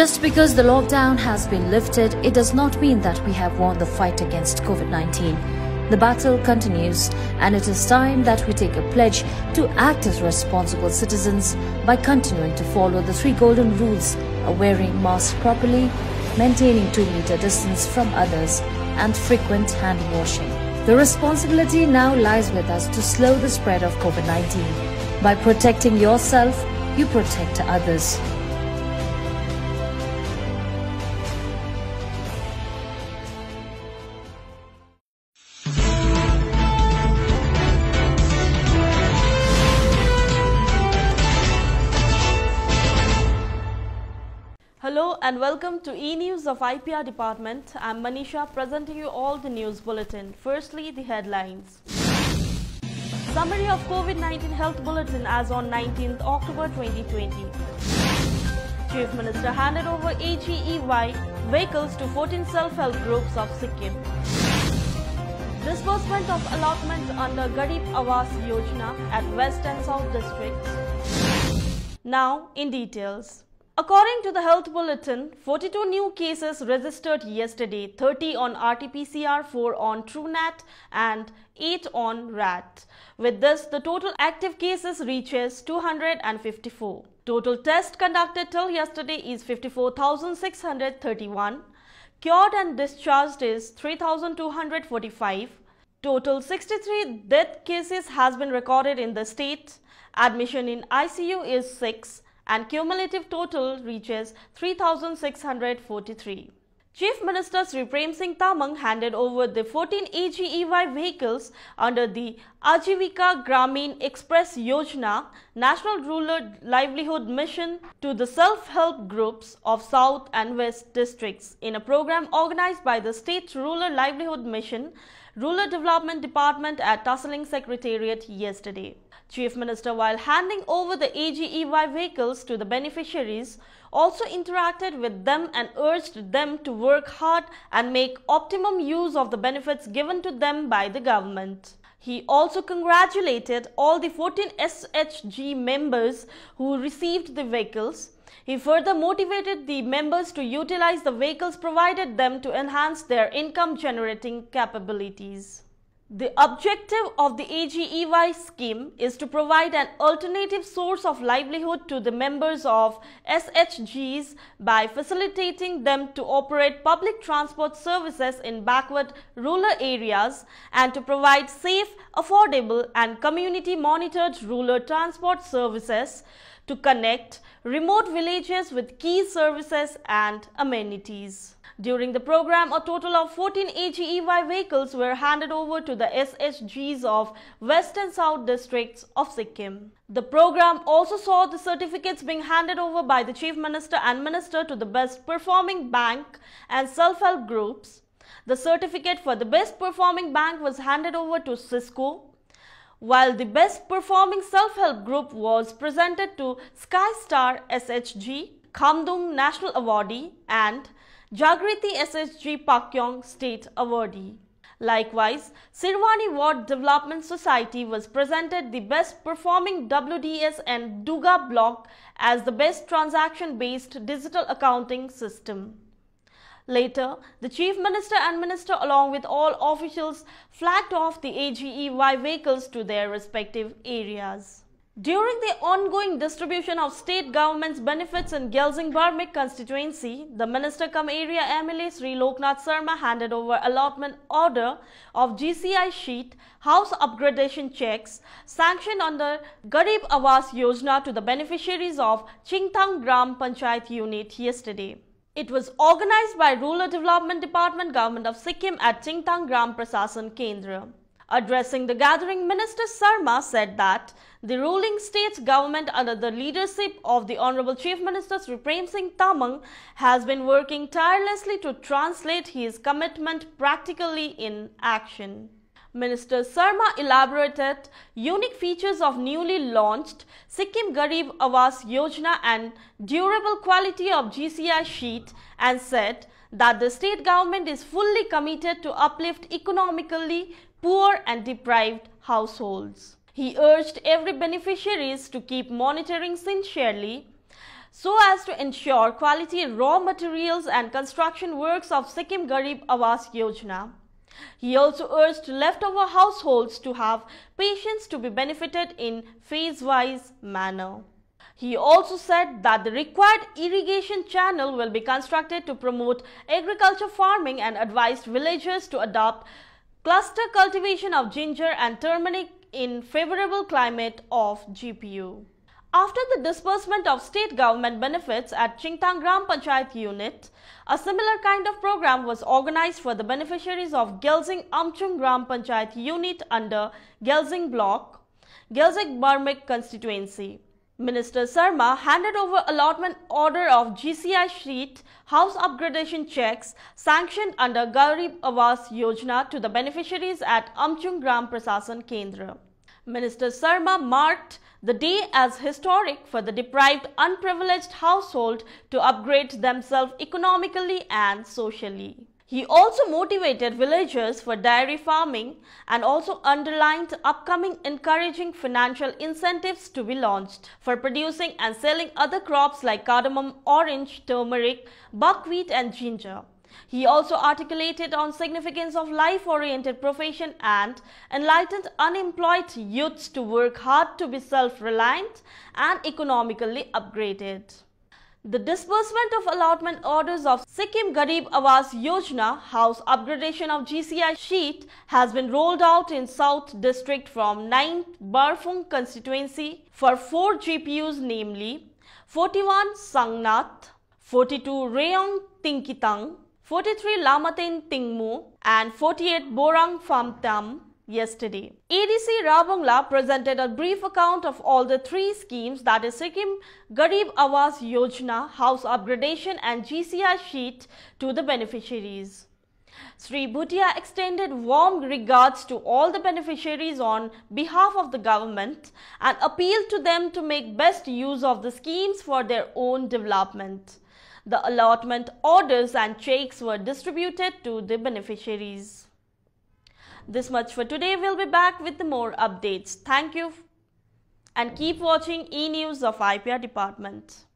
Just because the lockdown has been lifted, it does not mean that we have won the fight against COVID-19. The battle continues, and it is time that we take a pledge to act as responsible citizens by continuing to follow the three golden rules of wearing masks properly, maintaining 2-meter distance from others, and frequent hand washing. The responsibility now lies with us to slow the spread of COVID-19. By protecting yourself, you protect others. Hello and welcome to E-News of IPR Department. I am Manisha, presenting you all the news bulletin. Firstly, the headlines. Summary of COVID-19 health bulletin as on 19th October 2020. Chief Minister handed over AGEY vehicles to 14 self-help groups of Sikkim. Disbursement of allotment under Garib Awaas Yojana at West and South districts. Now in details. According to the health bulletin, 42 new cases registered yesterday, 30 on RT-PCR, 4 on TruNat and 8 on RAT. With this, the total active cases reaches 254. Total tests conducted till yesterday is 54,631. Cured and discharged is 3,245. Total 63 death cases has been recorded in the state. Admission in ICU is 6. And cumulative total reaches 3,643. Chief Minister Sri Prem Singh Tamang handed over the 14 AGEY vehicles under the Ajivika Grameen Express Yojana National Rural Livelihood Mission to the self-help groups of South and West districts in a program organized by the State Rural Livelihood Mission, Rural Development Department at Tasling Secretariat yesterday. Chief Minister, while handing over the AGEY vehicles to the beneficiaries, also interacted with them and urged them to work hard and make optimum use of the benefits given to them by the government. He also congratulated all the 14 SHG members who received the vehicles. He further motivated the members to utilize the vehicles provided them to enhance their income-generating capabilities. The objective of the AGEY scheme is to provide an alternative source of livelihood to the members of SHGs by facilitating them to operate public transport services in backward rural areas and to provide safe, affordable and community-monitored rural transport services to connect remote villages with key services and amenities. During the program, a total of 14 AGEY vehicles were handed over to the SHGs of West and South districts of Sikkim. The program also saw the certificates being handed over by the Chief Minister and Minister to the best performing bank and self-help groups. The certificate for the best performing bank was handed over to Cisco, while the best performing self-help group was presented to Skystar SHG, Khamdung National Awardee and Jagriti SHG Pakyong State Awardee. Likewise, Sirwani Ward Development Society was presented the best performing WDS and Duga block as the best transaction-based digital accounting system. Later, the Chief Minister and Minister along with all officials flagged off the AGEY vehicles to their respective areas. During the ongoing distribution of state government's benefits in Gelsingbari constituency, the Minister cum Area MLA Sri Loknath Sarma handed over allotment order of GCI sheet, house upgradation checks sanctioned under Garib Awaas Yojana to the beneficiaries of Chingthang Gram Panchayat unit yesterday. It was organized by Rural Development Department, Government of Sikkim at Chingthang Gram Prasasan Kendra. Addressing the gathering, Minister Sarma said that the ruling state government under the leadership of the Honorable Chief Minister Sri Prem Singh Tamang has been working tirelessly to translate his commitment practically in action. Minister Sarma elaborated unique features of newly launched Sikkim Garib Awaas Yojana and durable quality of GCI sheet and said that the state government is fully committed to uplift economically poor and deprived households. He urged every beneficiaries to keep monitoring sincerely so as to ensure quality raw materials and construction works of Sikkim Garib Awaas Yojana. He also urged leftover households to have patience to be benefited in phase-wise manner. He also said that the required irrigation channel will be constructed to promote agriculture farming and advised villagers to adopt cluster cultivation of ginger and turmeric in favorable climate of GPU. After the disbursement of state government benefits at Chingthang Gram Panchayat unit, a similar kind of program was organized for the beneficiaries of Gelsing Amchung Gram Panchayat unit under Gelsing block, Gelsingbari constituency. Minister Sarma handed over allotment order of GCI sheet, house upgradation checks sanctioned under Garib Awaas Yojana to the beneficiaries at Amchung Gram Prasasan Kendra. Minister Sarma marked the day as historic for the deprived unprivileged household to upgrade themselves economically and socially. He also motivated villagers for dairy farming and also underlined upcoming encouraging financial incentives to be launched for producing and selling other crops like cardamom, orange, turmeric, buckwheat and ginger. He also articulated on significance of life-oriented profession and enlightened unemployed youths to work hard to be self-reliant and economically upgraded. The disbursement of allotment orders of Sikkim Garib Awaas Yojana house upgradation of GCI sheet has been rolled out in South District from 9th Barfung constituency for 4 GPUs, namely 41 Sangnath, 42 Rayong Tinkitang, 43 Lamatin Tingmu and 48 Borang Fam Tham. Yesterday, EDC Rabangla presented a brief account of all the 3 schemes, that is Sikkim Garib Awaas Yojana, house upgradation and GCI sheet to the beneficiaries. Sri Bhutia extended warm regards to all the beneficiaries on behalf of the government and appealed to them to make best use of the schemes for their own development. The allotment orders and cheques were distributed to the beneficiaries. This much for today. We'll be back with more updates. Thank you and keep watching e-news of IPR department.